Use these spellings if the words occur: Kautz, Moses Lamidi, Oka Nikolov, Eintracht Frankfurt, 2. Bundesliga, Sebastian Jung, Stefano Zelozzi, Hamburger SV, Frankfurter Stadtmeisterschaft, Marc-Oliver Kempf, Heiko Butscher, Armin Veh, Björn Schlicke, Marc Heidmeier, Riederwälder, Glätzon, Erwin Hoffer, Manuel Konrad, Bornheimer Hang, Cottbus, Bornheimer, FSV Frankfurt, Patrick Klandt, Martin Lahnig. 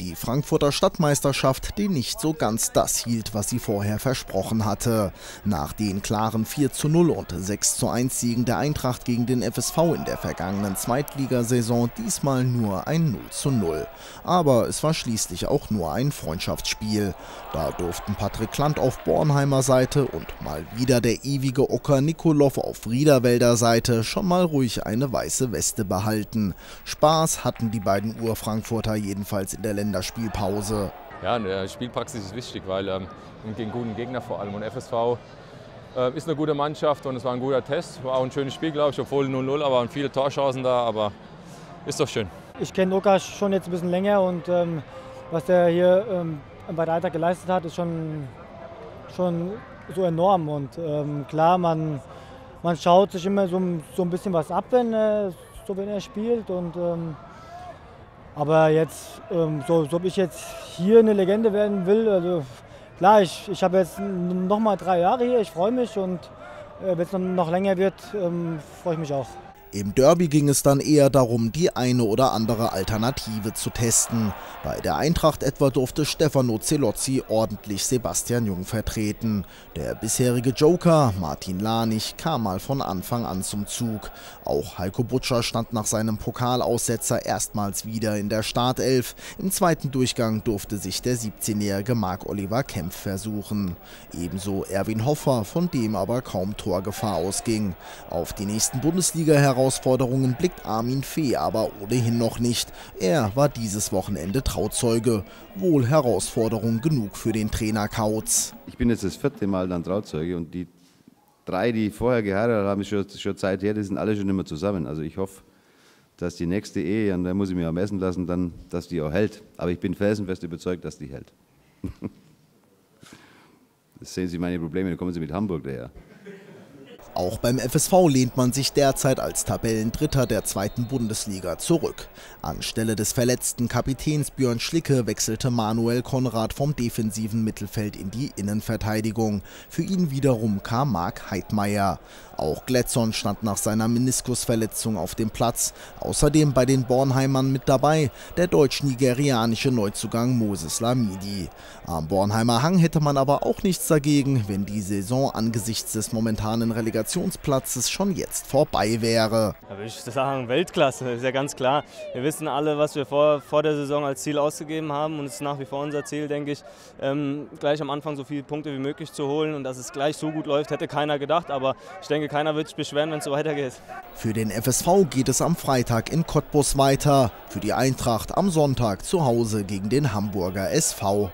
Die Frankfurter Stadtmeisterschaft, die nicht so ganz das hielt, was sie vorher versprochen hatte. Nach den klaren 4:0 und 6:1 Siegen der Eintracht gegen den FSV in der vergangenen Zweitligasaison diesmal nur ein 0:0. Aber es war schließlich auch nur ein Freundschaftsspiel. Da durften Patrick Klandt auf Bornheimer Seite und mal wieder der ewige Oka Nikolov auf Riederwälder Seite schon mal ruhig eine weiße Weste behalten. Spaß hatten die beiden Ur-Frankfurter jedenfalls in der Länderspielpause. Ja, eine Spielpraxis ist wichtig, weil gegen guten Gegner vor allem. Und FSV ist eine gute Mannschaft und es war ein guter Test. War auch ein schönes Spiel, glaube ich, obwohl 0:0, aber waren viele Torchancen da, aber ist doch schön. Ich kenne Oka schon jetzt ein bisschen länger und was der hier bei der Eintracht geleistet hat, ist schon so enorm. Und klar, man schaut sich immer so ein bisschen was ab, wenn er spielt. Und, aber jetzt, so ob ich jetzt hier eine Legende werden will, also klar, ich habe jetzt noch mal 3 Jahre hier, ich freue mich und wenn es noch länger wird, freue ich mich auch. Im Derby ging es dann eher darum, die eine oder andere Alternative zu testen. Bei der Eintracht etwa durfte Stefano Zelozzi ordentlich Sebastian Jung vertreten. Der bisherige Joker, Martin Lahnig, kam mal von Anfang an zum Zug. Auch Heiko Butscher stand nach seinem Pokalaussetzer erstmals wieder in der Startelf. Im zweiten Durchgang durfte sich der 17-jährige Marc-Oliver Kempf versuchen. Ebenso Erwin Hoffer, von dem aber kaum Torgefahr ausging. Auf die nächsten Bundesliga-Herausforderungen blickt Armin Veh aber ohnehin noch nicht. Er war dieses Wochenende Trauzeuge. Wohl Herausforderung genug für den Trainer Kautz. Ich bin jetzt das 4. Mal dann Trauzeuge und die 3, die vorher geheiratet haben, ist schon Zeit her, die sind alle schon immer zusammen. Also ich hoffe, dass die nächste Ehe, und da muss ich mir am Essen lassen, dann, dass die auch hält. Aber ich bin felsenfest überzeugt, dass die hält. Das sehen Sie meine Probleme, da kommen Sie mit Hamburg daher. Auch beim FSV lehnt man sich derzeit als Tabellendritter der 2. Bundesliga zurück. Anstelle des verletzten Kapitäns Björn Schlicke wechselte Manuel Konrad vom defensiven Mittelfeld in die Innenverteidigung. Für ihn wiederum kam Marc Heidmeier. Auch Glätzon stand nach seiner Meniskusverletzung auf dem Platz. Außerdem bei den Bornheimern mit dabei der deutsch-nigerianische Neuzugang Moses Lamidi. Am Bornheimer Hang hätte man aber auch nichts dagegen, wenn die Saison angesichts des momentanen Relegationsplatz schon jetzt vorbei wäre. Da würde ich sagen, Weltklasse, ist ja ganz klar. Wir wissen alle, was wir vor der Saison als Ziel ausgegeben haben und es ist nach wie vor unser Ziel, denke ich, gleich am Anfang so viele Punkte wie möglich zu holen und dass es gleich so gut läuft, hätte keiner gedacht, aber ich denke, keiner wird sich beschweren, wenn es so weitergeht. Für den FSV geht es am Freitag in Cottbus weiter, für die Eintracht am Sonntag zu Hause gegen den Hamburger SV.